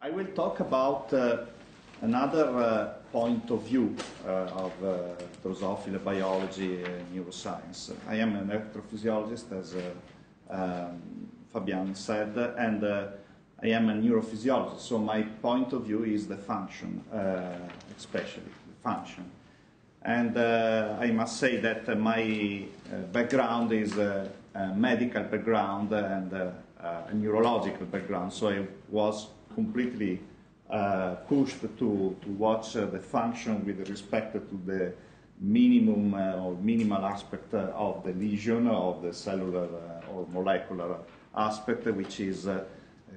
I will talk about another point of view of Drosophila biology and neuroscience. I am an electrophysiologist, as Fabian said, and I am a neurophysiologist, so my point of view is the function, especially the function. And I must say that my background is a medical background and a neurological background, so I was completely pushed to watch the function with respect to the minimum or minimal aspect of the lesion, of the cellular or molecular aspect, which is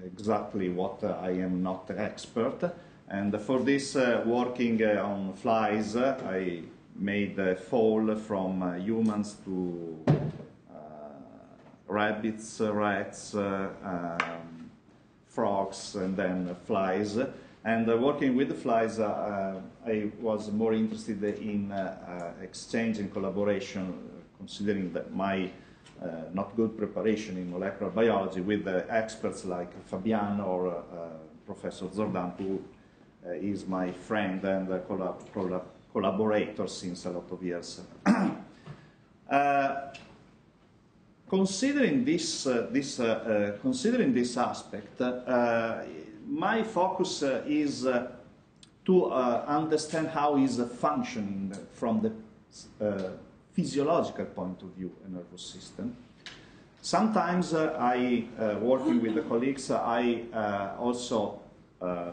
exactly what I am not an expert. And for this, working on flies, I made a fall from humans to rabbits, rats, frogs, and then flies. And working with the flies, I was more interested in exchange and collaboration, considering that my not good preparation in molecular biology with experts like Fabian or Professor Zordan, who is my friend and collaborator since a lot of years. Considering this aspect, my focus is to understand how is functioning from the physiological point of view a nervous system. Sometimes I, working with the colleagues, I also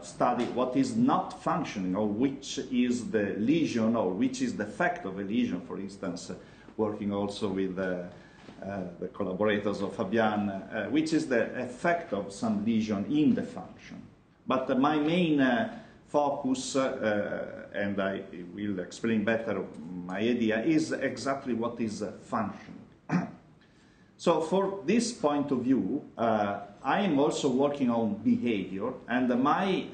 study what is not functioning, or which is the lesion, or which is the effect of a lesion. For instance, working also with the collaborators of Fabian, which is the effect of some lesion in the function. But my main focus, and I will explain better my idea, is exactly what is functioning. So for this point of view, I am also working on behavior, and my,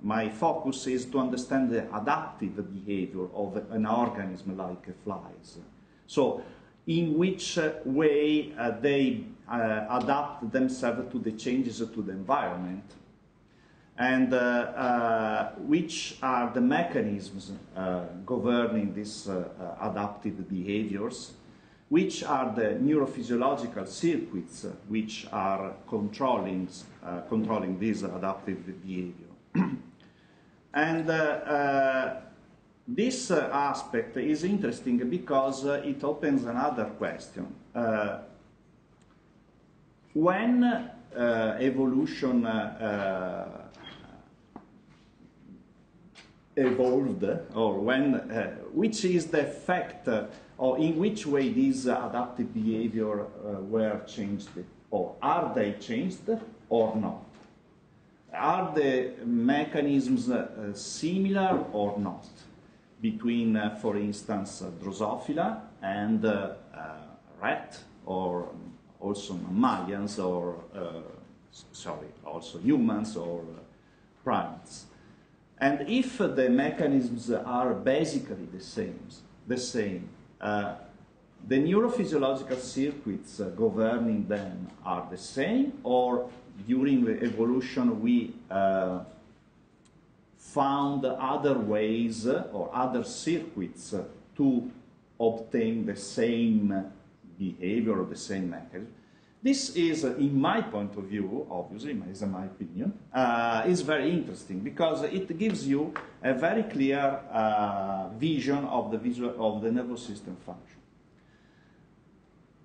my focus is to understand the adaptive behavior of an organism like flies. So in which way they adapt themselves to the changes to the environment, and which are the mechanisms governing these adaptive behaviors, which are the neurophysiological circuits which are controlling this adaptive behavior. And this aspect is interesting because it opens another question. When evolution evolved, or when, which is the effect or in which way these adaptive behavior were changed, or are they changed or not? Are the mechanisms similar or not between, for instance, Drosophila and rat, or also mammals, or also humans or primates? And if the mechanisms are basically the same, the neurophysiological circuits governing them are the same, or during the evolution we found other ways or other circuits to obtain the same behavior or the same mechanism? This is, in my point of view, obviously, is my opinion, is very interesting because it gives you a very clear vision of the nervous system function.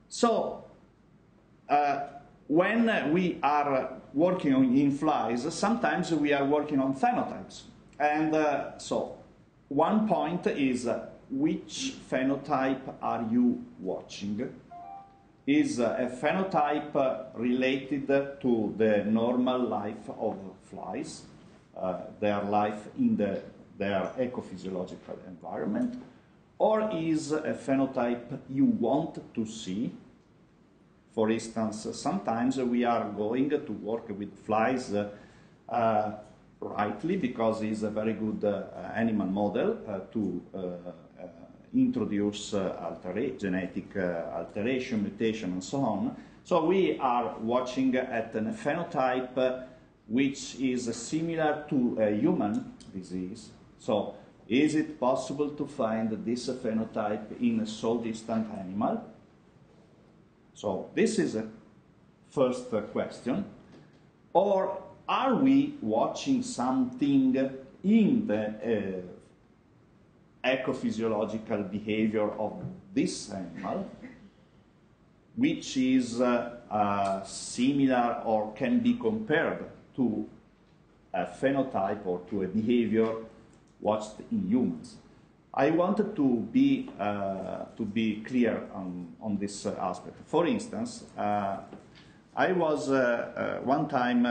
So, when we are working in flies, sometimes we are working on phenotypes. And so, one point is which phenotype are you watching? Is a phenotype related to the normal life of flies, their life in their ecophysiological environment, or is a phenotype you want to see? For instance, sometimes we are going to work with flies rightly because it's a very good animal model to introduce genetic alteration, mutation, and so on. So we are watching at a phenotype which is similar to a human disease. So, is it possible to find this phenotype in a so distant animal? So, this is a first question. Or are we watching something in the ecophysiological behavior of this animal, which is similar or can be compared to a phenotype or to a behavior watched in humans? I wanted to be clear on this aspect. For instance, I was one time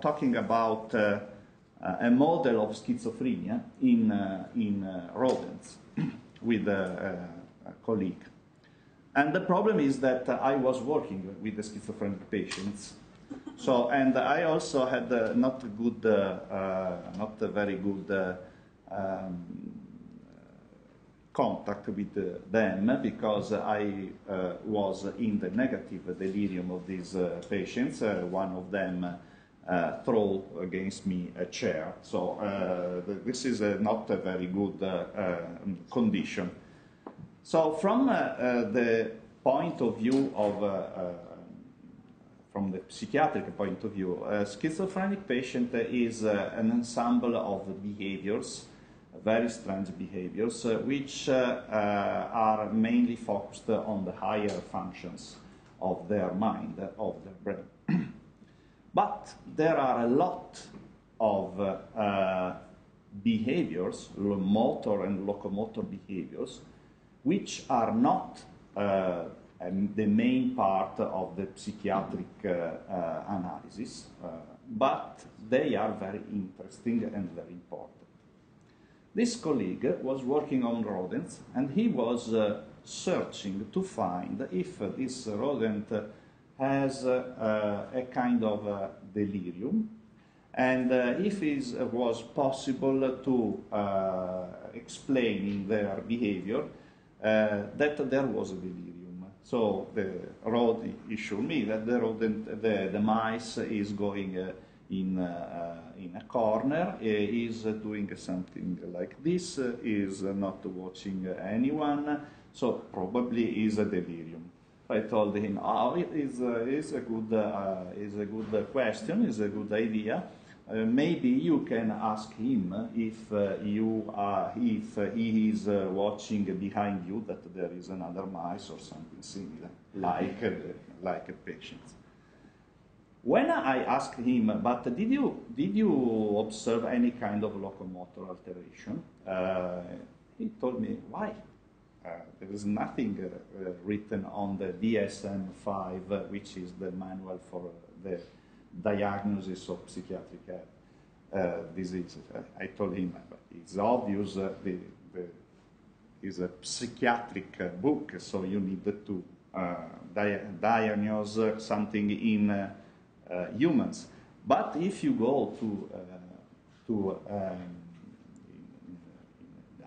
talking about a model of schizophrenia in rodents with a colleague. And the problem is that I was working with the schizophrenic patients. So, and I also had not a very good contact with them, because I was in the negative delirium of these patients. One of them threw against me a chair. So this is not a very good condition. So from the point of view of from the psychiatric point of view, a schizophrenic patient is an ensemble of behaviors, very strange behaviors, which are mainly focused on the higher functions of their mind, of their brain. But there are a lot of behaviors, motor and locomotor behaviors, which are not the main part of the psychiatric analysis, but they are very interesting and very important. This colleague was working on rodents, and he was searching to find if this rodent has a kind of delirium, and if it was possible to explain in their behavior that there was a delirium. So the rodent showed me that the rodent, the mice is going in a corner, is doing something like this, is not watching anyone, so probably is a delirium. I told him, oh, it is a good question, is a good idea. Maybe you can ask him if he is watching behind you that there is another mice or something similar, like a patient. When I asked him, but did you observe any kind of locomotor alteration? He told me, why? There is nothing written on the DSM-5, which is the manual for the diagnosis of psychiatric diseases. I told him, it's obvious, it's a psychiatric book, so you need to diagnose something in humans. But if you go to the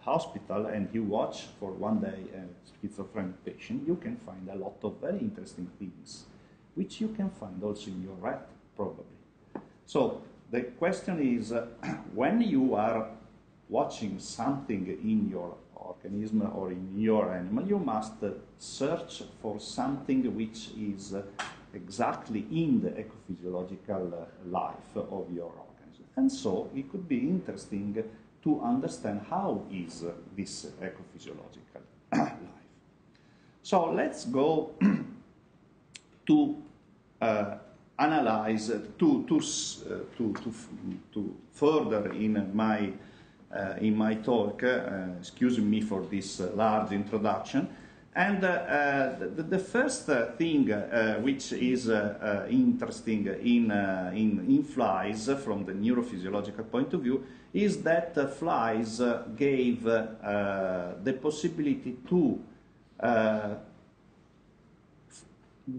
hospital and you watch for one day a schizophrenic patient, you can find a lot of very interesting things, which you can find also in your rat, probably. So the question is, when you are watching something in your organism or in your animal, you must search for something which is exactly in the ecophysiological life of your organism. And so it could be interesting to understand how is this ecophysiological life. So let's go to analyze, to further in my talk, excuse me for this large introduction. And the first thing which is interesting in flies from the neurophysiological point of view is that flies gave the possibility to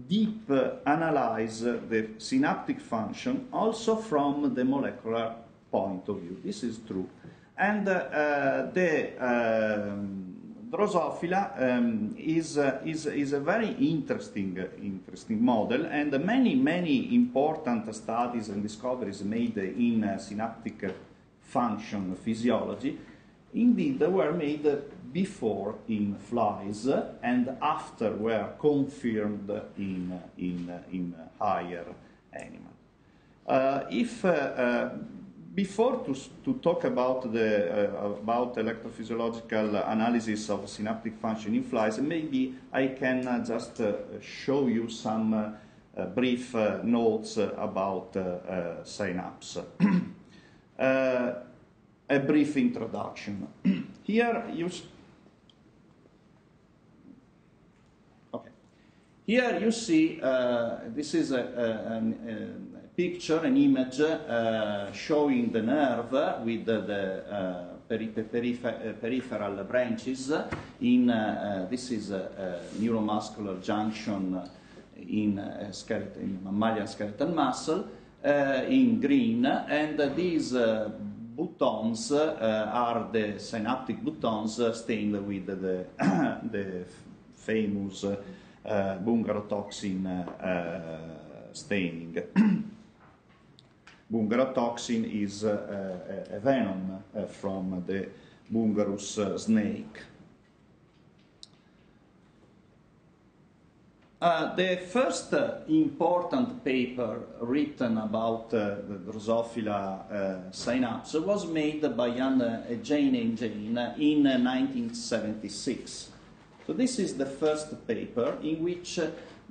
deep analyze the synaptic function also from the molecular point of view. This is true. And the Drosophila is a very interesting model, and many important studies and discoveries made in synaptic function physiology indeed were made before in flies and after were confirmed in higher animals. Before to talk about electrophysiological analysis of synaptic function in flies, maybe I can just show you some brief notes about synapse. A brief introduction. Here you see this is a picture, an image showing the nerve with the peripheral branches. In this is a neuromuscular junction in mammalian skeletal muscle in green, and these buttons are the synaptic buttons stained with the famous bungarotoxin staining. Bungarotoxin is a venom from the Bungarus snake. The first important paper written about the Drosophila synapse was made by Jan Jänning in 1976. So this is the first paper in which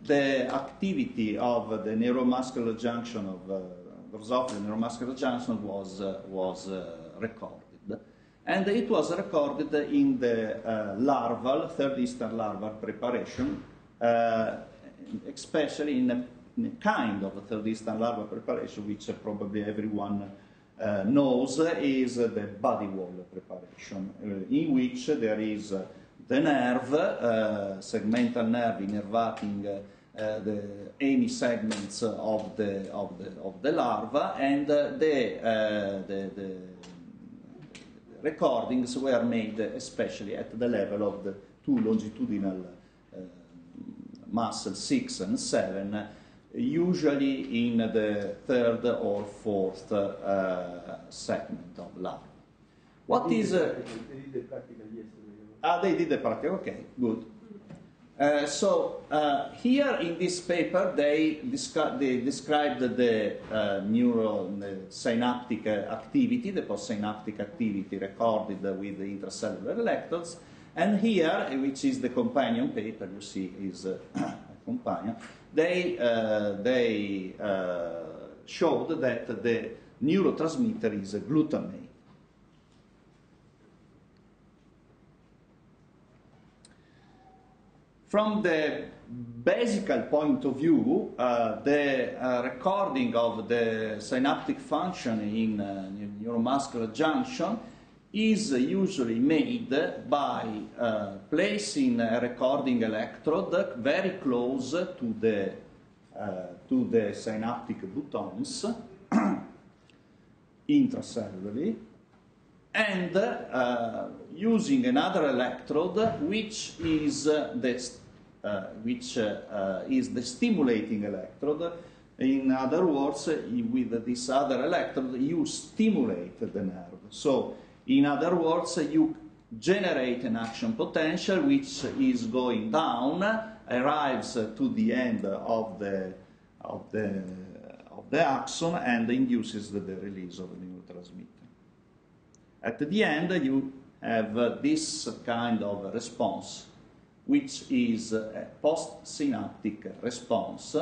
the activity of the neuromuscular junction of Drosophila neuromuscular junction was recorded, and it was recorded in the larval, third eastern larval preparation, especially in a kind of third eastern larval preparation which probably everyone knows is the body wall preparation, in which there is the nerve, segmental nerve innervating the hemi-segments of the larva, and the recordings were made especially at the level of the two longitudinal muscles, 6 and 7, usually in the third or fourth segment of larva. What is... They did the practical yesterday. Ah, they did the practical, okay, good. Here in this paper they described the synaptic activity, the postsynaptic activity recorded with the intracellular electrodes, and here, which is the companion paper, you see is a companion, they showed that the neurotransmitter is a glutamate. From the basic point of view, the recording of the synaptic function in neuromuscular junction is usually made by placing a recording electrode very close to the synaptic buttons intracellularly, and using another electrode which is the stimulating electrode. In other words, with this other electrode you stimulate the nerve. So, in other words, you generate an action potential which is going down, arrives to the end of the axon, and induces the release of the neurotransmitter. At the end, you have this kind of response, which is a postsynaptic response,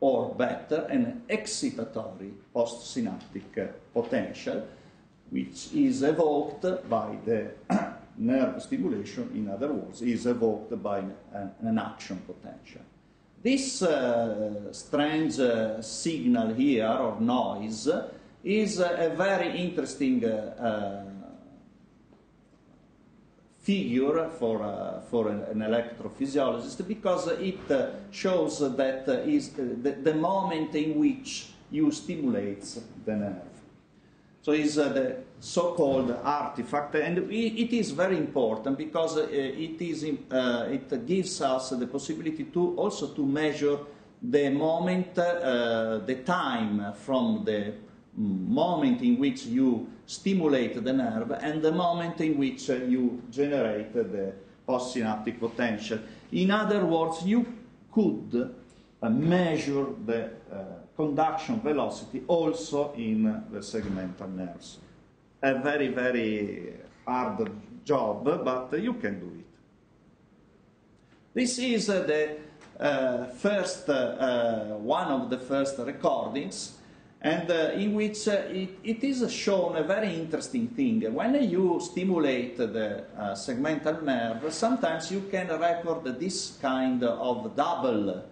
or better, an excitatory postsynaptic potential, which is evoked by the nerve stimulation. In other words, is evoked by an action potential. This strange signal here, or noise, is a very interesting figure for an electrophysiologist, because it shows that is the moment in which you stimulate the nerve. So it's the so-called artifact, and it is very important because it gives us the possibility to also to measure the moment, the time from the moment in which you stimulate the nerve and the moment in which you generate the postsynaptic potential. In other words, you could measure the conduction velocity also in the segmental nerves. A very, very hard job, but you can do it. This is the first, one of the first recordings, and in which it is shown a very interesting thing. When you stimulate the segmental nerve, sometimes you can record this kind of double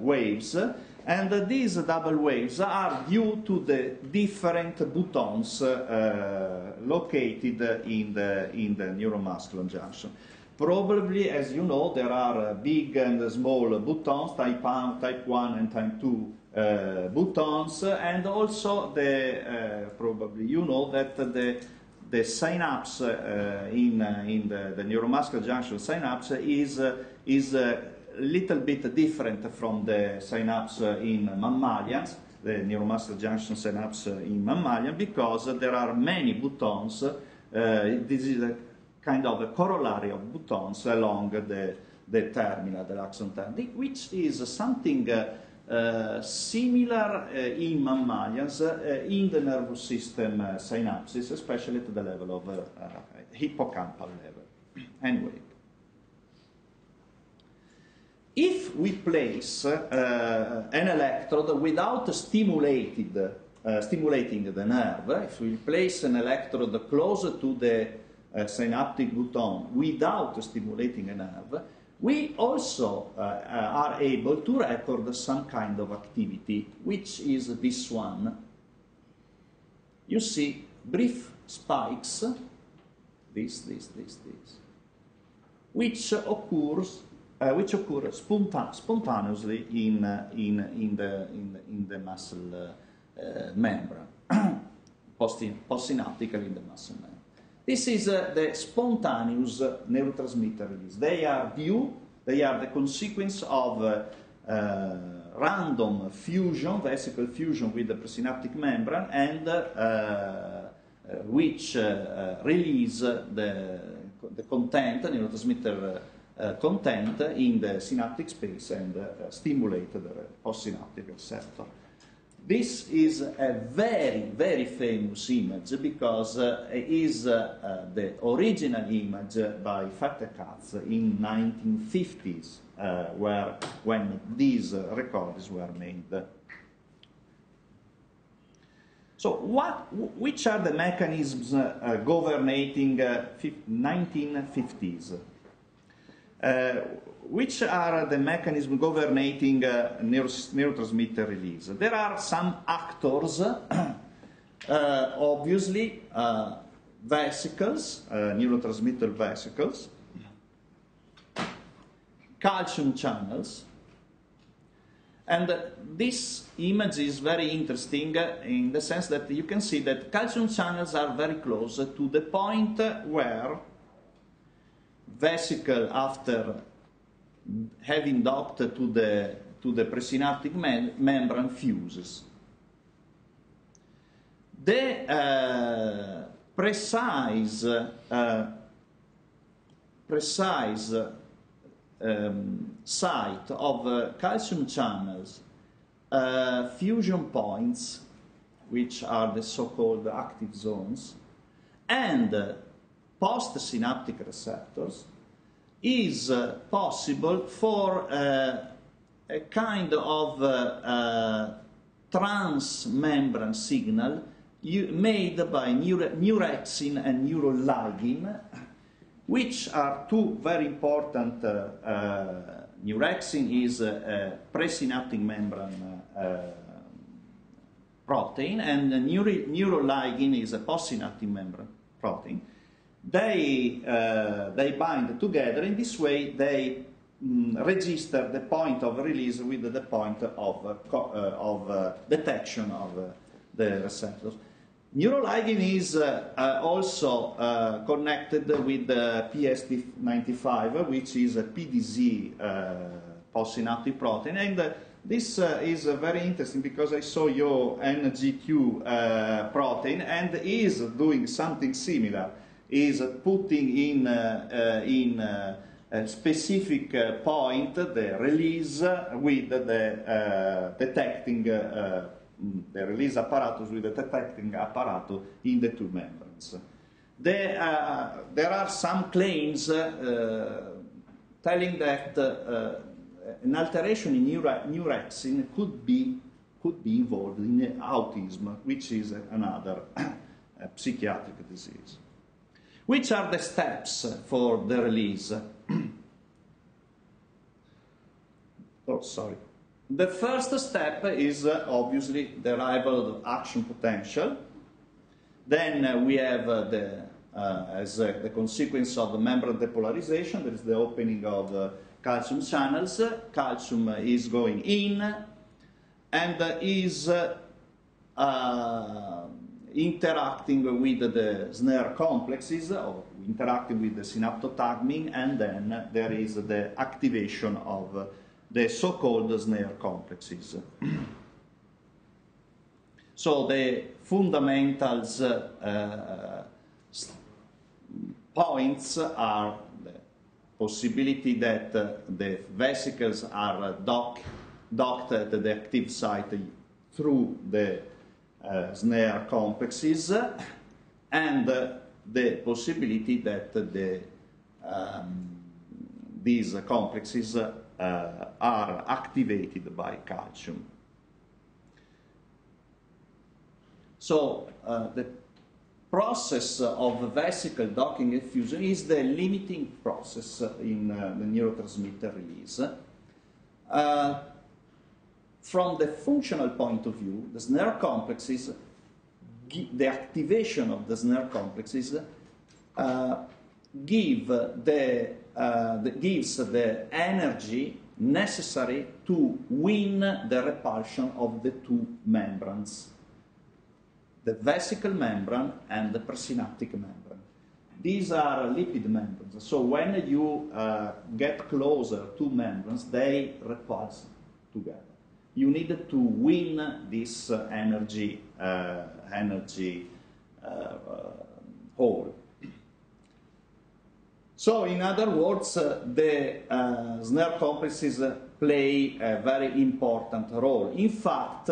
waves, and these double waves are due to the different buttons located in the neuromuscular junction. Probably, as you know, there are big and small buttons, type 1 and type 2 buttons, and also the probably you know that the synapse in the neuromuscular junction synapse is little bit different from the synapse in mammalians, the neuromuscular junction synapse in mammalian, because there are many buttons. This is a kind of a corollary of buttons along the terminal, the axon terminal, which is something similar in mammalians in the nervous system synapses, especially at the level of hippocampal level. Anyway. If we place an electrode without stimulating the nerve, if we place an electrode close to the synaptic button without stimulating a nerve, we also are able to record some kind of activity, which is this one. You see brief spikes, this, which occur spontaneously in the muscle membrane, postsynaptically in the muscle membrane. This is the spontaneous neurotransmitter release. They are the consequence of random fusion, vesicle fusion with the presynaptic membrane, and which release the content, neurotransmitter content in the synaptic space and stimulate the postsynaptic receptor. This is a very, very famous image because it is the original image by Fattekhaz in 1950s, when these recordings were made. So, which are the mechanisms governing 1950s? Which are the mechanisms governing neurotransmitter release? There are some actors, obviously vesicles, neurotransmitter vesicles, calcium channels, and this image is very interesting in the sense that you can see that calcium channels are very close to the point where vesicle, after having docked to the presynaptic membrane, fuses. The precise site of calcium channels, fusion points, which are the so-called active zones, and postsynaptic receptors is possible for a kind of transmembrane signal made by neurexin and neuroligin, which are two very important. Neurexin is a presynaptic membrane protein, and neuroligin is a postsynaptic membrane protein. They bind together. In this way, they register the point of release with the point of detection of the receptors. Neuroligin is also connected with the PSD95, which is a PDZ postsynaptic protein, and this is very interesting because I saw your NGQ protein and is doing something similar, is putting in a specific point the release with the detecting the release apparatus with the detecting apparatus in the two membranes. There are some claims telling that an alteration in neurexin could be involved in autism, which is another psychiatric disease. Which are the steps for the release? Oh, sorry. The first step is obviously the arrival of action potential. Then we have as the consequence of the membrane depolarization, there is the opening of calcium channels. Calcium is going in and is interacting with the SNARE complexes, or interacting with the synaptotagmin, and then there is the activation of the so-called SNARE complexes. So the fundamentals points are the possibility that the vesicles are docked at the active site through the SNARE complexes, and the possibility that the, these complexes are activated by calcium. So the process of vesicle docking and fusion is the limiting process in the neurotransmitter release. From the functional point of view, the SNARE complexes, the activation of the SNARE complexes gives the energy necessary to win the repulsion of the two membranes, the vesicle membrane and the presynaptic membrane. These are lipid membranes, so when you get closer to membranes, they repulse together. You need to win this energy hole. So, in other words, the SNARE complexes play a very important role. In fact,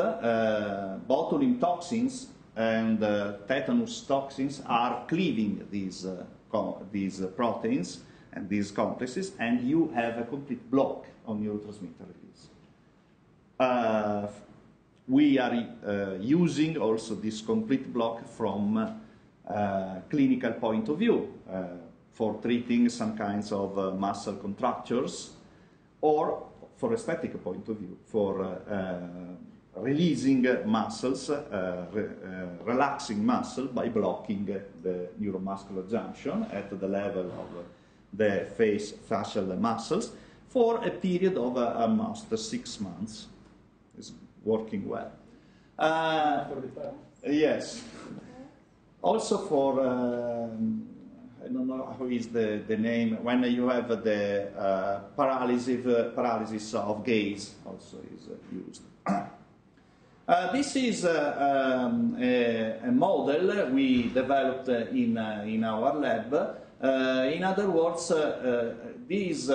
botulin toxins and tetanus toxins are cleaving these proteins and these complexes, and you have a complete block on neurotransmitter release. We are using also this complete block from clinical point of view for treating some kinds of muscle contractures, or for aesthetic point of view, for releasing muscles, relaxing muscle by blocking the neuromuscular junction at the level of the facial muscles for a period of almost 6 months. Is working well. Yes. Also for, I don't know how is the name, when you have the paralysis of gaze also is used. This is a model we developed in our lab. In other words, these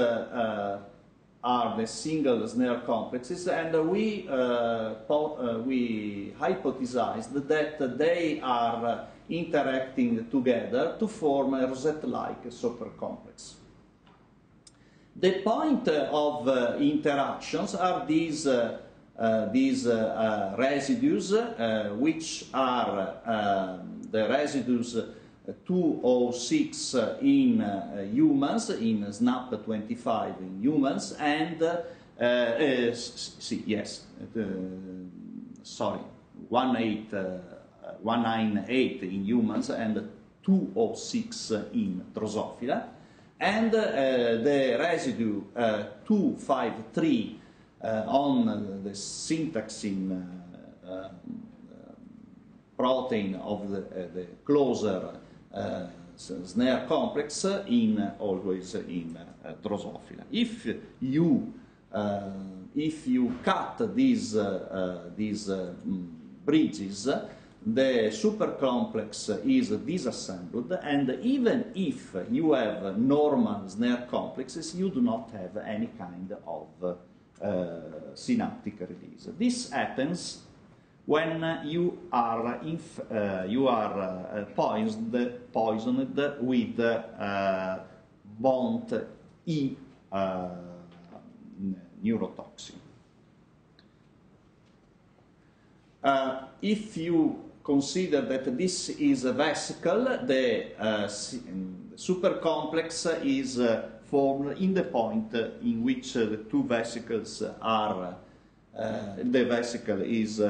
are the single SNARE complexes, and we hypothesized that they are interacting together to form a rosette-like supercomplex. The point of interactions are these residues, which are the residues 206 in humans, in SNAP25 in humans, and, yes, 198 in humans and 206 in Drosophila, and the residue 253 on the syntaxin protein of the closer SNARE complex in always in Drosophila. If you cut these bridges, the supercomplex is disassembled, and even if you have normal SNARE complexes, you do not have any kind of synaptic release. This happens when you are poisoned with Bont-E neurotoxin. If you consider that this is a vesicle, the supercomplex is formed in the point in which the two vesicles are, the vesicle is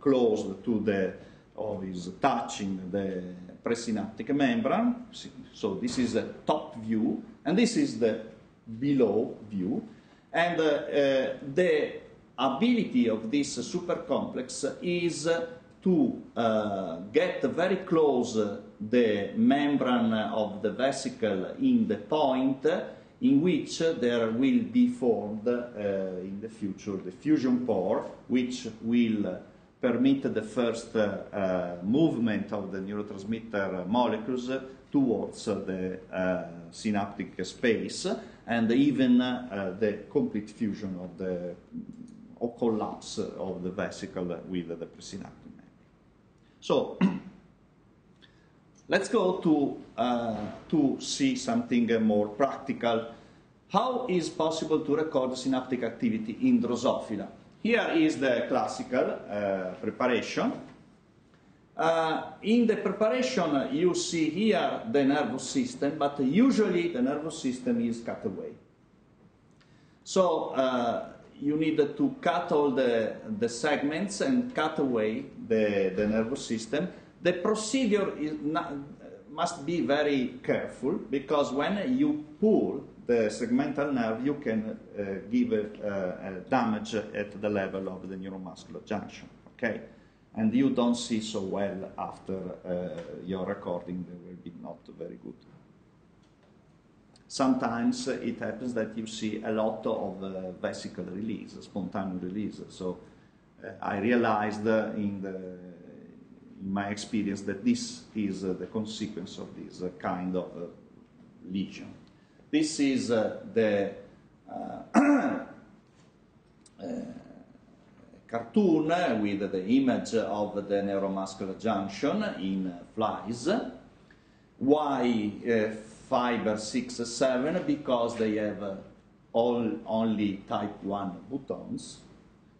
closed to the, or is touching the presynaptic membrane. So this is a top view, and this is the below view. And the ability of this supercomplex is to get very close the membrane of the vesicle in the point in which there will be formed in the future the fusion pore, which will permit the first movement of the neurotransmitter molecules towards the synaptic space, and even the complete fusion of the, or collapse of the vesicle with the presynaptic membrane. So let's go to see something more practical. How is possible to record synaptic activity in Drosophila? Here is the classical preparation. In the preparation, you see here the nervous system, but usually the nervous system is cut away. So you need to cut all the segments and cut away the nervous system. The procedure is must be very careful, because when you pull the segmental nerve, you can give damage at the level of the neuromuscular junction, okay? And you don't see so well after your recording, they will be not very good. Sometimes it happens that you see a lot of vesicle release, spontaneous release. So I realized in my experience that this is the consequence of this kind of lesion. This is the cartoon with the image of the neuromuscular junction in flies. Why 5, 6, 7? Because they have only type 1 buttons,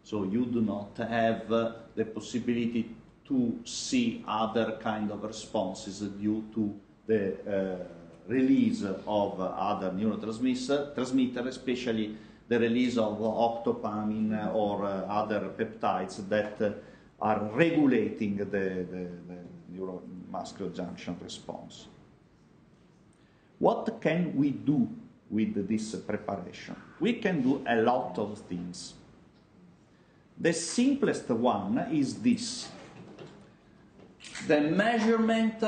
so you do not have the possibility to see other kind of responses due to the release of other neurotransmitter, especially the release of octopamine or other peptides that are regulating the neuromuscular junction response. What can we do with this preparation? We can do a lot of things. The simplest one is this: the measurement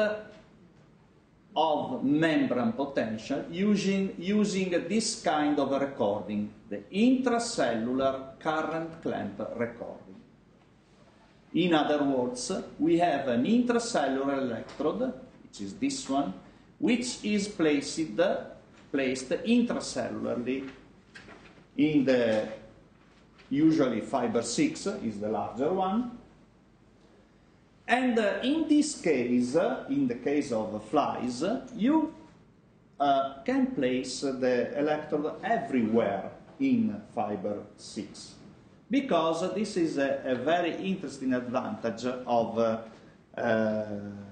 of membrane potential using this kind of recording, the intracellular current clamp recording. In other words, we have an intracellular electrode, which is this one, which is placed intracellularly in the usually fiber 6 is the larger one. And in this case, in the case of flies, you can place the electrode everywhere in fiber 6, because this is a very interesting advantage of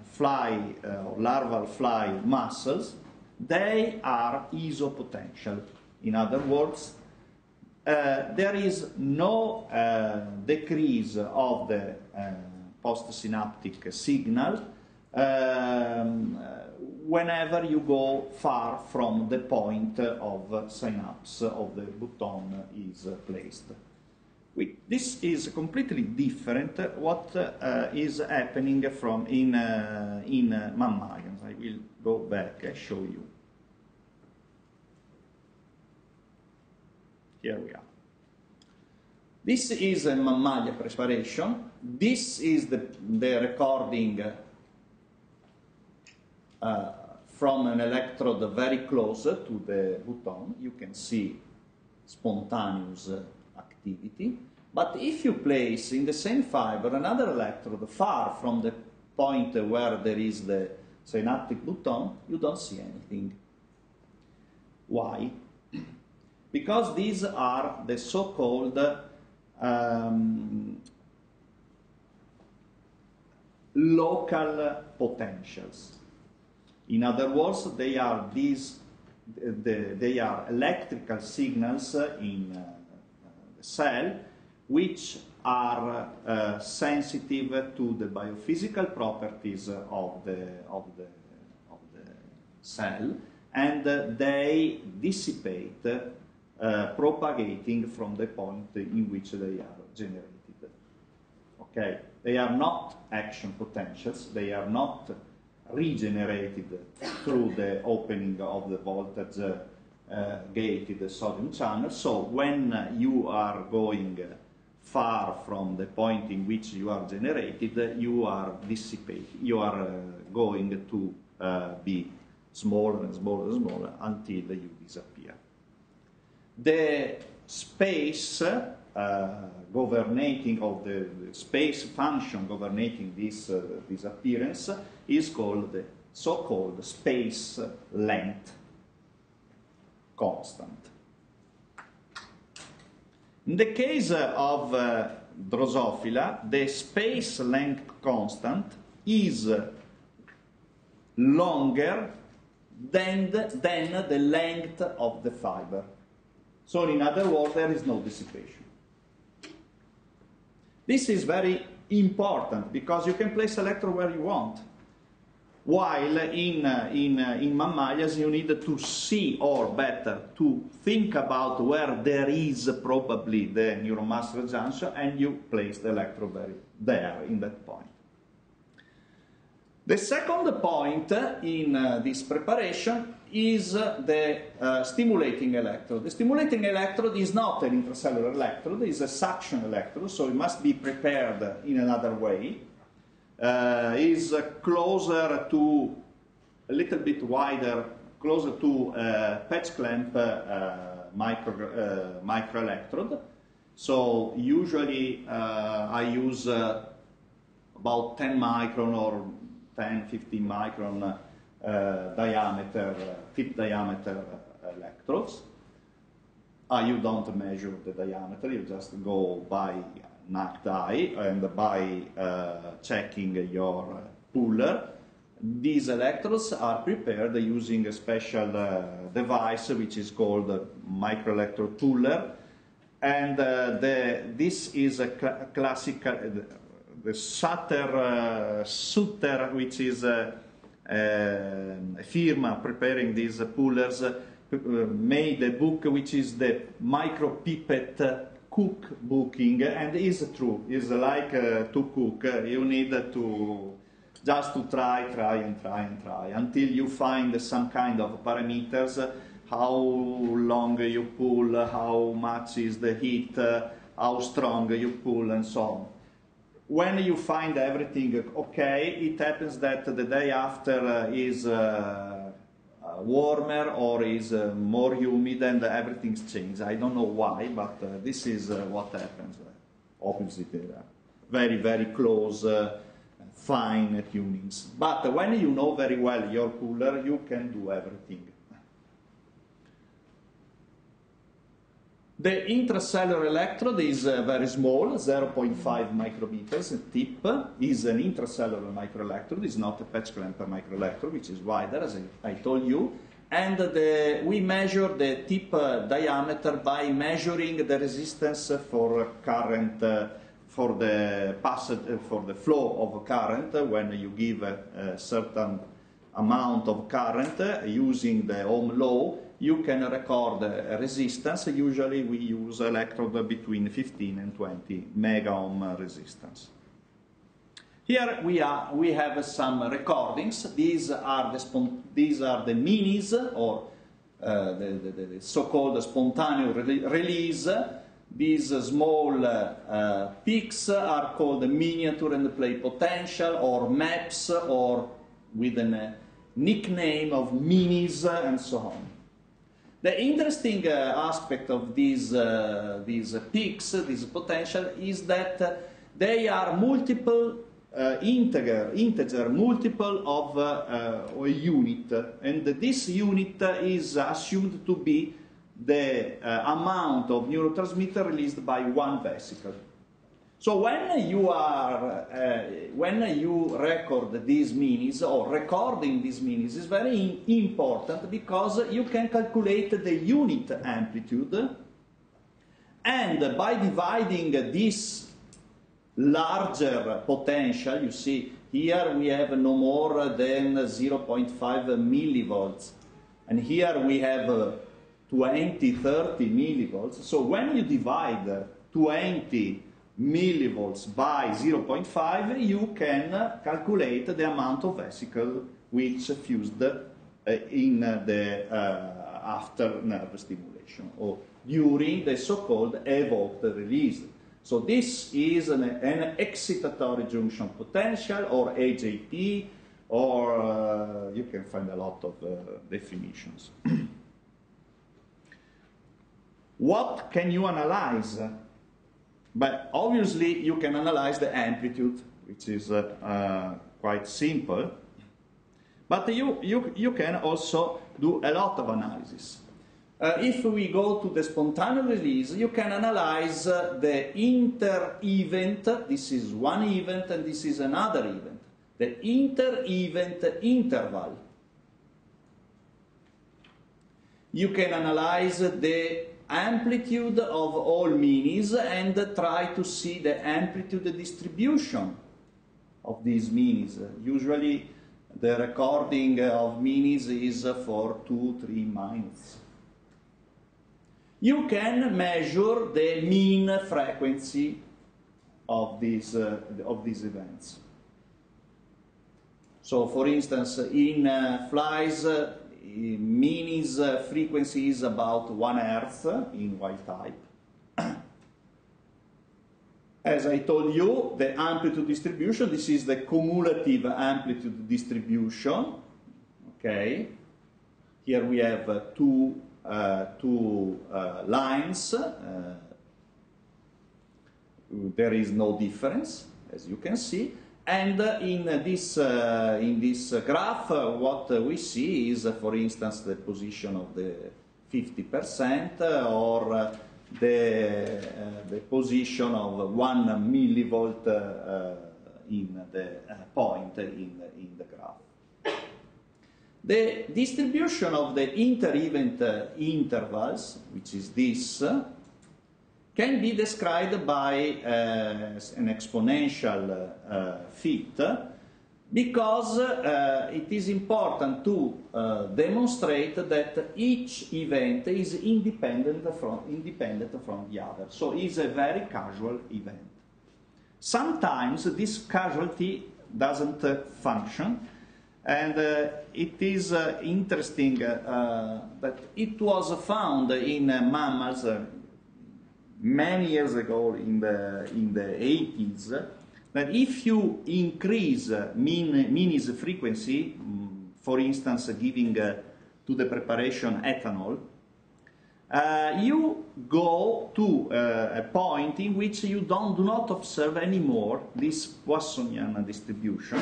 fly or larval fly muscles. They are isopotential. In other words, there is no decrease of the postsynaptic signal whenever you go far from the point of synapse of the button is placed. This is completely different what is happening from in mammalians. I will go back and show you. Here we are. This is a mammalia preparation. This is the recording from an electrode very close to the button. You can see spontaneous activity. But if you place in the same fiber another electrode far from the point where there is the synaptic button, you don't see anything. Why? Because these are the so-called local potentials. In other words, they are they are electrical signals in the cell which are sensitive to the biophysical properties of the cell, and they dissipate, propagating from the point in which they are generated. Okay, they are not action potentials, they are not regenerated through the opening of the voltage gated sodium channel. So when you are going far from the point in which you are generated, you are dissipating, you are going to be smaller and smaller and smaller until you disappear. The space governating, or the space function governating this disappearance, is called the so-called space length constant. In the case of Drosophila, the space length constant is longer than the length of the fiber. So in other words, there is no dissipation. This is very important because you can place electrode where you want. While in mammalians, you need to see, or better, to think about where there is probably the neuromuscular junction, and you place the electrode there in that point. The second point in this preparation is the stimulating electrode. The stimulating electrode is not an intracellular electrode, it's a suction electrode, so it must be prepared in another way. Is closer to, a little bit wider, closer to patch clamp microelectrode. So usually I use about 10 micron or 10-15 micron diameter, tip diameter electrodes. You don't measure the diameter, you just go by NACT eye and by checking your puller. These electrodes are prepared using a special device which is called a microelectrode puller, and this is a classical, the Sutter, which is a firma preparing these pullers, made a book which is the micropipette cookbooking, and is true. Is like to cook. You need to just to try until you find some kind of parameters. How long you pull, how much is the heat, how strong you pull, and so on. When you find everything okay, it happens that the day after is warmer or is more humid and everything's changed. I don't know why, but this is what happens. Obviously, there are very, very close, fine tunings. But when you know very well your puller, you can do everything. The intracellular electrode is very small, 0.5 micrometers. The tip is an intracellular microelectrode, it's not a patch clamp microelectrode, which is wider, as I told you. And we measure the tip diameter by measuring the resistance for current, for the passage, for the flow of current. When you give a certain amount of current using the Ohm law, you can record resistance. Usually we use electrode between 15 and 20 megaohm resistance. Here we have some recordings. These are the minis, or the so-called spontaneous release. These small peaks are called miniature and play potential, or maps, or with a nickname of minis, and so on. The interesting aspect of these peaks, this potential, is that they are multiple integer multiple of a unit, and this unit is assumed to be the amount of neurotransmitter released by one vesicle. So when you record these minis, or recording these minis is very important, because you can calculate the unit amplitude, and by dividing this larger potential, you see here we have no more than 0.5 millivolts, and here we have 20, 30 millivolts. So when you divide 20 millivolts by 0.5, you can calculate the amount of vesicle which fused in the after nerve stimulation, or during the so-called evoked release. So this is an excitatory junction potential, or AJP, or you can find a lot of definitions. What can you analyze? But obviously you can analyze the amplitude, which is quite simple, but you can also do a lot of analysis. If we go to the spontaneous release, you can analyze the inter-event. This is one event and this is another event. The inter-event interval. You can analyze the amplitude of all minis and try to see the amplitude distribution of these minis. Usually the recording of minis is for 2-3 minutes. You can measure the mean frequency of these events. So, for instance, in flies, minis frequency is about 1 Hz in Y type. As I told you, the amplitude distribution, this is the cumulative amplitude distribution. Okay, here we have two lines. There is no difference, as you can see, and in this graph what we see is, for instance, the position of the 50%, or the position of 1 millivolt in the point in the graph. The distribution of the inter-event intervals, which is this, can be described by an exponential fit, because it is important to demonstrate that each event is independent from the other. So it's a very casual event. Sometimes this casualty doesn't function. And it is interesting that it was found in mammals many years ago, in the 80s, that if you increase minis frequency, for instance, giving to the preparation ethanol, you go to a point in which you do not observe anymore this Poissonian distribution.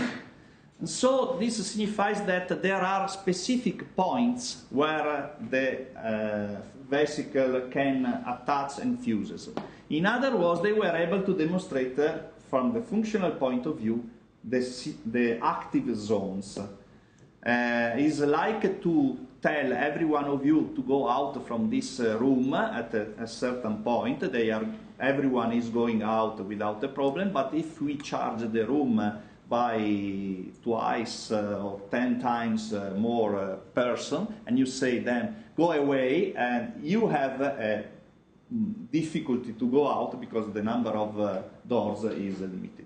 And so this signifies that there are specific points where the vesicle can attach and fuses. In other words, they were able to demonstrate from the functional point of view the active zones. It's like to tell every one of you to go out from this room at a certain point. Everyone is going out without a problem, but if we charge the room by twice or 10 times more person, and you say then go away, and you have a difficulty to go out because the number of doors is limited.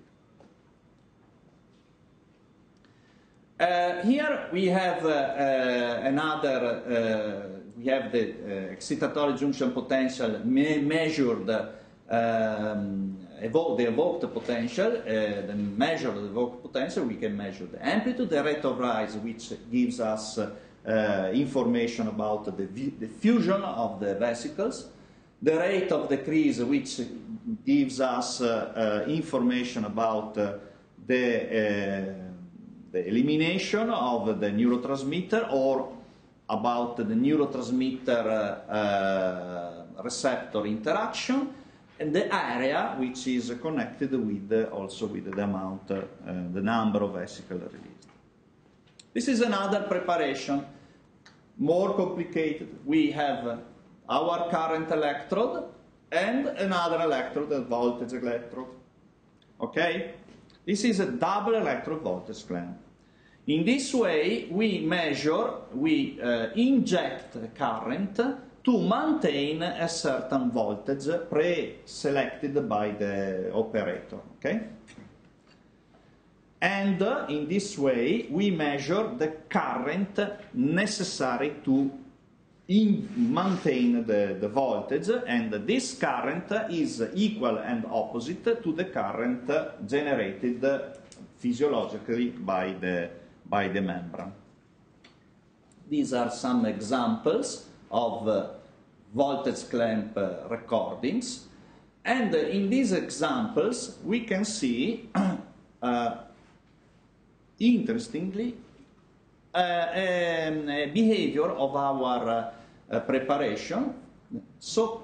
Here we have the excitatory junction potential measured, the evoked potential, the measure of the evoked potential. We can measure the amplitude, the rate of rise, which gives us information about the fusion of the vesicles, the rate of decrease, which gives us information about the elimination of the neurotransmitter, or about the neurotransmitter receptor interaction, and the area, which is connected with also with the amount, the number of vesicles released. This is another preparation, more complicated. We have our current electrode and another electrode, a voltage electrode. Okay? This is a double electrode voltage clamp. In this way, we measure, we inject current to maintain a certain voltage pre-selected by the operator. Okay? And in this way, we measure the current necessary to maintain the voltage, and this current is equal and opposite to the current generated physiologically by the membrane. These are some examples of voltage clamp recordings, and in these examples we can see, interestingly, behavior of our preparation. So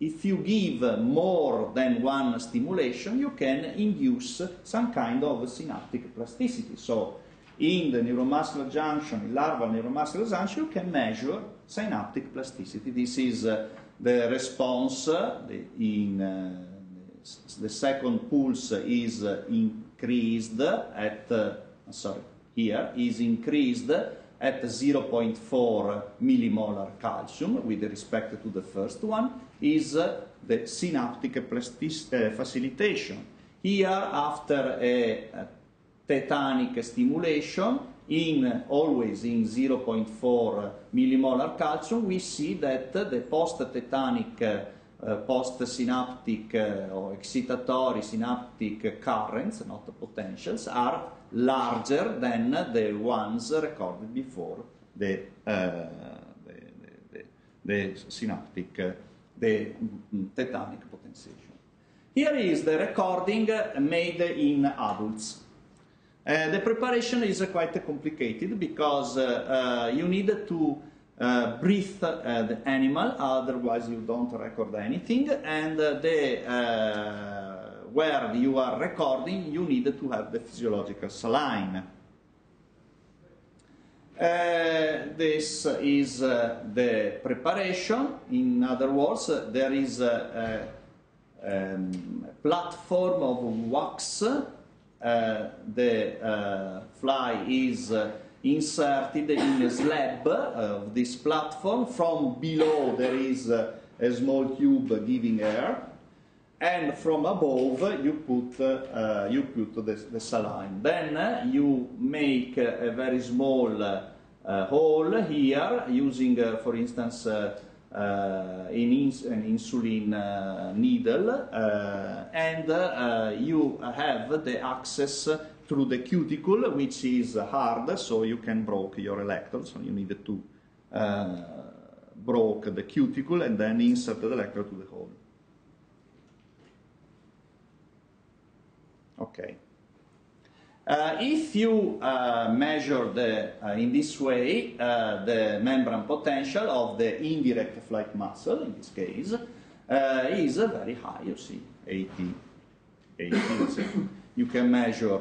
if you give more than one stimulation, you can induce some kind of synaptic plasticity. So in the neuromuscular junction, in larval neuromuscular junction, you can measure synaptic plasticity. This is the response in the second pulse is increased at, here is increased at 0.4 millimolar calcium with respect to the first one, is the synaptic facilitation. Here, after a tetanic stimulation, always in 0.4 millimolar calcium, we see that the post-tetanic, post-synaptic or excitatory synaptic currents, not the potentials, are larger than the ones recorded before the tetanic potentiation. Here is the recording made in adults. The preparation is quite complicated because you need to breathe the animal, otherwise you don't record anything, and where you are recording you need to have the physiological saline. This is the preparation. In other words, there is a platform of wax. The fly is inserted in a slab of this platform. From below there is a small tube giving air, and from above you put the saline. Then you make a very small hole here using, for instance, an insulin needle, and you have the access through the cuticle, which is hard, so you can break your electrodes. So you need to break the cuticle and then insert the electrode to the hole. Okay. If you measure in this way the membrane potential of the indirect flight muscle, in this case, is very high, you see, 80. You can measure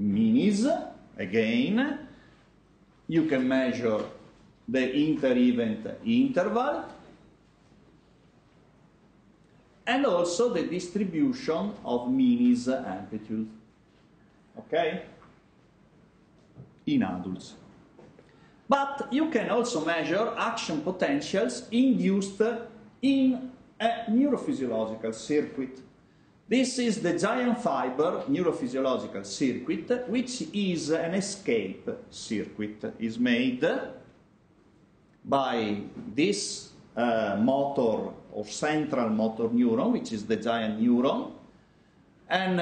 minis, again, you can measure the inter-event interval, and also the distribution of minis amplitude. okay, in adults. But you can also measure action potentials induced in a neurophysiological circuit. This is the giant fiber neurophysiological circuit, which is an escape circuit. Is made by this motor or central motor neuron, which is the giant neuron, and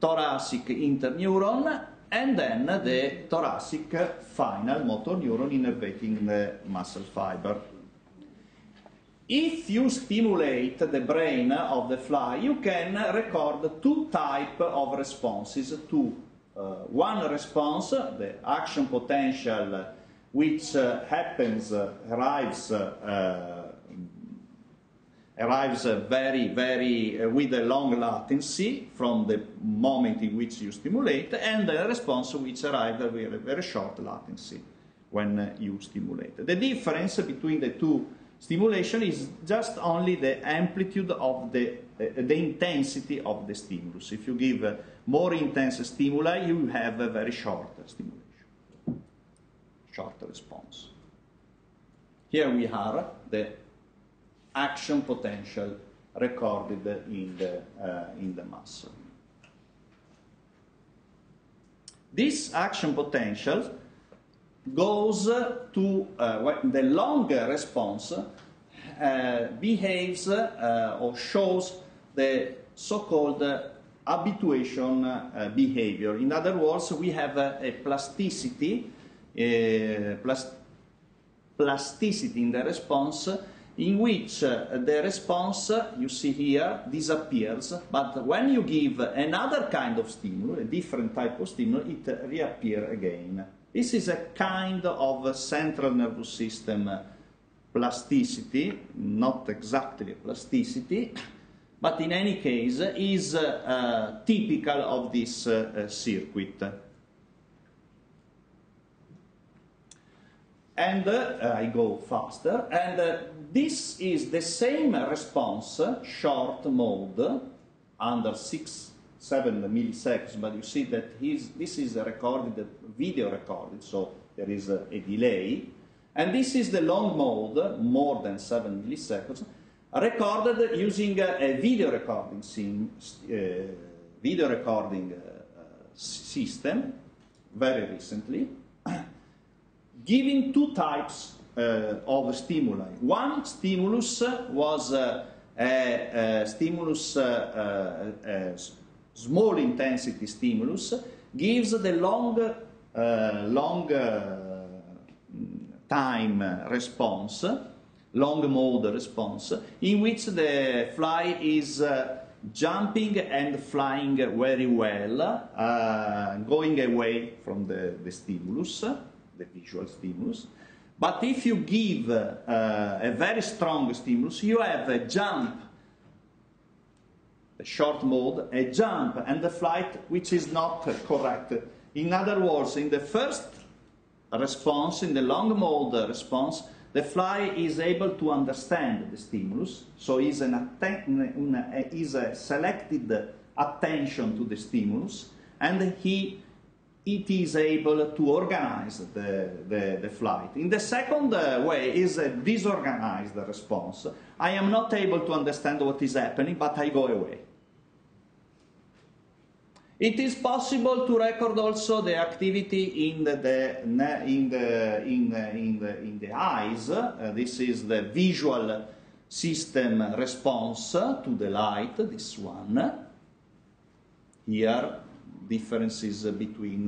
thoracic interneuron, and then the thoracic final motor neuron innervating the muscle fiber. If you stimulate the brain of the fly, you can record two types of responses. One response, the action potential, which arrives very, very with a long latency from the moment in which you stimulate, and the response which arrives with a very short latency when you stimulate. The difference between the two stimulation is just only the amplitude of the intensity of the stimulus. If you give more intense stimuli, you have a very short stimulation, short response. Here we are, the action potential recorded in the muscle. This action potential goes to the longer response, behaves or shows the so-called habituation behavior. In other words, we have a plasticity, plasticity in the response, in which the response you see here disappears, but when you give another kind of stimulus, a different type of stimulus, it reappears again. This is a kind of a central nervous system plasticity, not exactly plasticity, but in any case is typical of this circuit. And I go faster, and this is the same response, short mode, under 6-7 milliseconds, but you see that this is recorded, video recorded, so there is a delay. And this is the long mode, more than 7 milliseconds, recorded using a video recording, system, very recently, giving two types of stimuli. One stimulus was a stimulus, a small intensity stimulus, gives the long time response, long mode response, in which the fly is jumping and flying very well, going away from the stimulus, the visual stimulus. But if you give a very strong stimulus, you have a jump, a short mode, a jump and a flight which is not correct. In other words, in the first response, in the long mode response, the fly is able to understand the stimulus, so is a selected attention to the stimulus, and it is able to organize the flight. In the second way is a disorganized response. I am not able to understand what is happening, but I go away. It is possible to record also the activity in the eyes. This is the visual system response to the light, this one. Here, differences between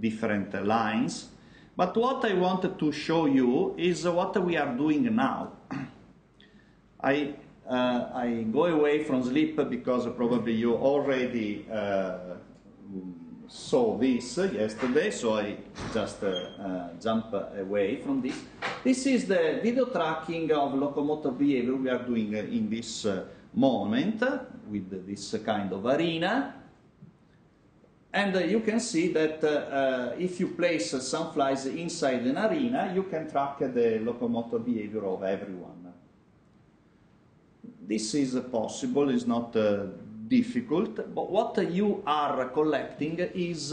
different lines. But what I wanted to show you is what we are doing now. I go away from sleep because probably you already saw this yesterday, so I just jump away from this. This is the video tracking of locomotor behavior we are doing in this moment with this kind of arena. And you can see that if you place some flies inside an arena, you can track the locomotor behavior of everyone. This is possible, it's not difficult, but what you are collecting is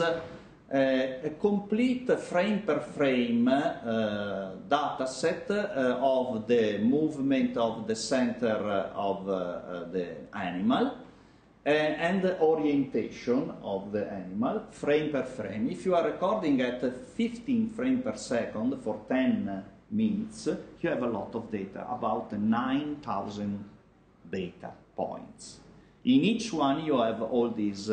a complete frame-per-frame data set of the movement of the center of the animal and the orientation of the animal, frame-per-frame. If you are recording at 15 frames per second for 10 minutes, you have a lot of data, about 9,000 data points. In each one you have all these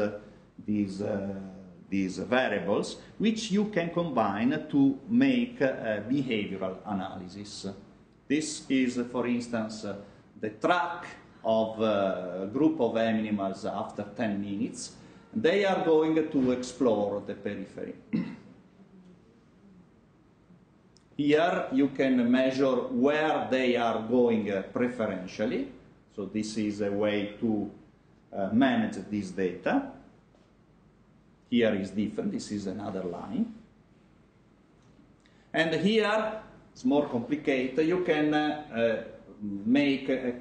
variables, which you can combine to make a behavioral analysis. This is, for instance, the track of a group of animals after 10 minutes. They are going to explore the periphery. Here you can measure where they are going preferentially. So this is a way to manage this data. Here is different, this is another line. And here, it's more complicated, you can make a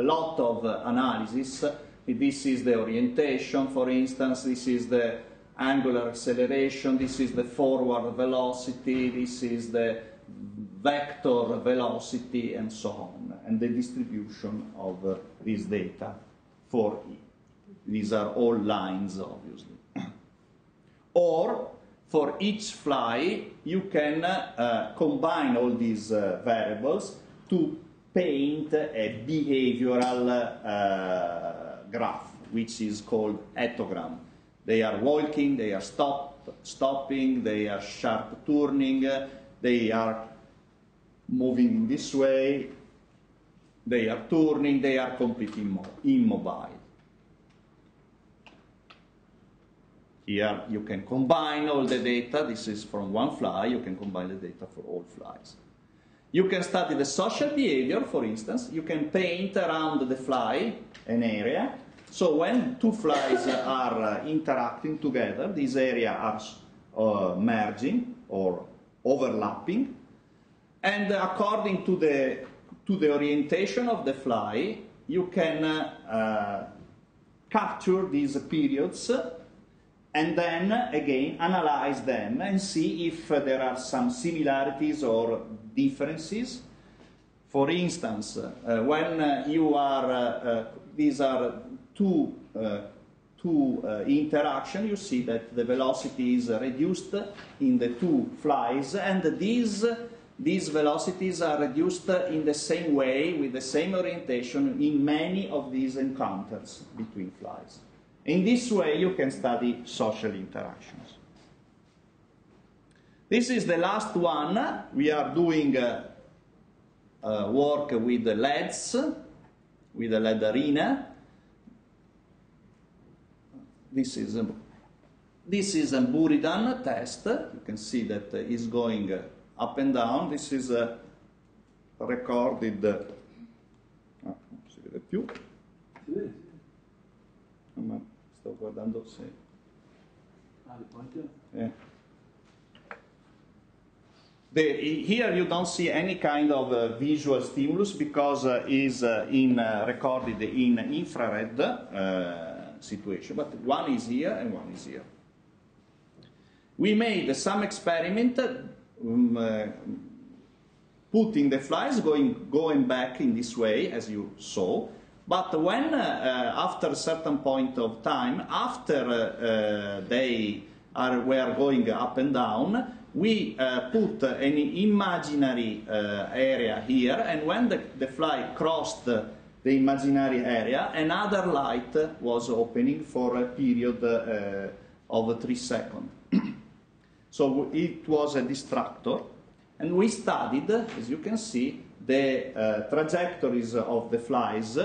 lot of analysis. This is the orientation, for instance, this is the angular acceleration, this is the forward velocity, this is the vector velocity, and so on, and the distribution of this data for E. These are all lines, obviously. Or, for each fly, you can combine all these variables to paint a behavioral graph, which is called ettogram. They are walking, they are stopping, they are sharp turning, they are moving this way, they are turning, they are completely immobile. Here you can combine all the data. This is from one fly. You can combine the data for all flies. You can study the social behavior, for instance. You can paint around the fly an area. So when two flies are interacting together, these areas are merging or overlapping. And according to the orientation of the fly, you can capture these periods and then, again, analyze them and see if there are some similarities or differences. For instance, when you are, these are two interactions, you see that the velocity is reduced in the two flies, and these velocities are reduced in the same way, with the same orientation, in many of these encounters between flies. In this way, you can study social interactions. This is the last one. We are doing work with the LEDs, with the LED arena. This is a Buridan test. You can see that it's going up and down. This is a recorded. Non si vede più. Ma sto guardando se. Yeah. Here you don't see any kind of visual stimulus because is recorded in infrared situation, but one is here and one is here. We made some experiment putting the flies going back in this way, as you saw. But when, after a certain point of time, after they were going up and down, we put an imaginary area here, and when the fly crossed the imaginary area, another light was opening for a period of 3 seconds. So it was a distractor, and we studied, as you can see, the trajectories of the flies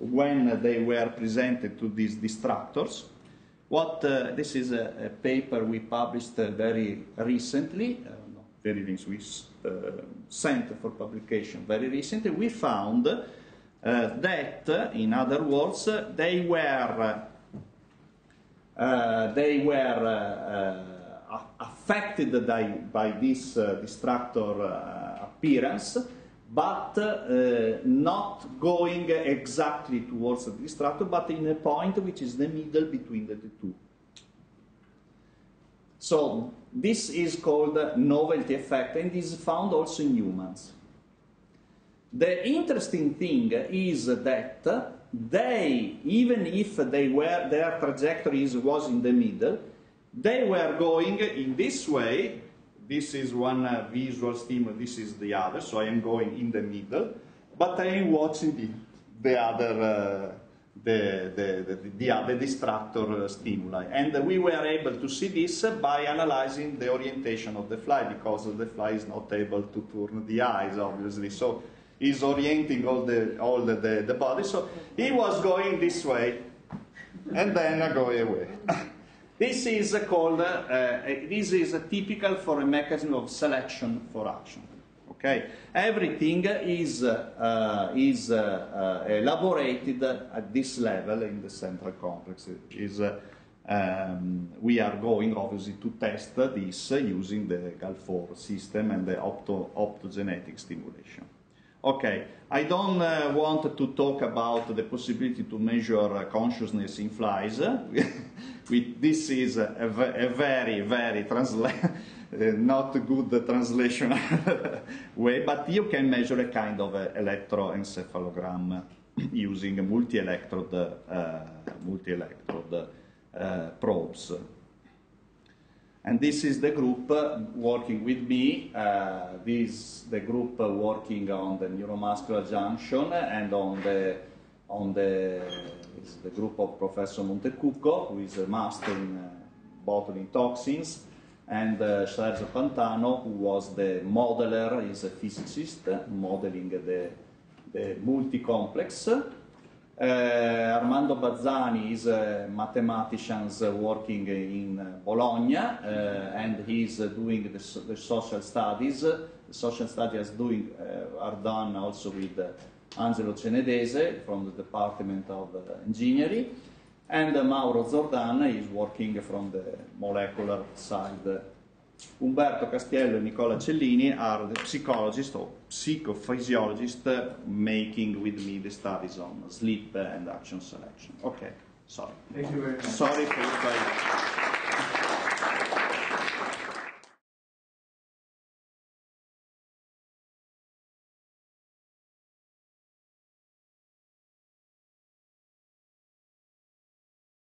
when they were presented to these distractors. This is a paper we published very recently, sent for publication very recently. We found that, in other words, they were affected by this distractor appearance, but not going exactly towards the structure, but in a point which is the middle between the two. So this is called novelty effect, and is found also in humans. The interesting thing is that they, even if they were, their trajectory was in the middle, they were going in this way. This is one visual stimulus, this is the other, so I am going in the middle, but I am watching the other distractor stimuli. And we were able to see this by analyzing the orientation of the fly, because the fly is not able to turn the eyes, obviously. So he's orienting all the body. So he was going this way, and then I go away. This is called, this is typical for a mechanism of selection for action. Okay, everything is elaborated at this level in the central complex. We are going obviously to test this using the GAL4 system and the optogenetic stimulation. Okay, I don't want to talk about the possibility to measure consciousness in flies. This is a very, very not good translational way, but you can measure a kind of electroencephalogram using multi-electrode probes. And this is the group working with me, the group working on the neuromuscular junction and on the group of Professor Montecucco, who is a master in bottling toxins, and Sergio Pantano, who was the modeler, is a physicist, modeling the multi-complex. Armando Bazzani is a mathematician working in Bologna, and he's doing the social studies. The social studies are done also with Angelo Cenedese from the Department of Engineering, and Mauro Zordan is working from the molecular side. Umberto Castiello and Nicola Cellini are the psychologists or psychophysiologists making with me the studies on sleep and action selection. Okay, sorry. Thank you very much. Sorry for the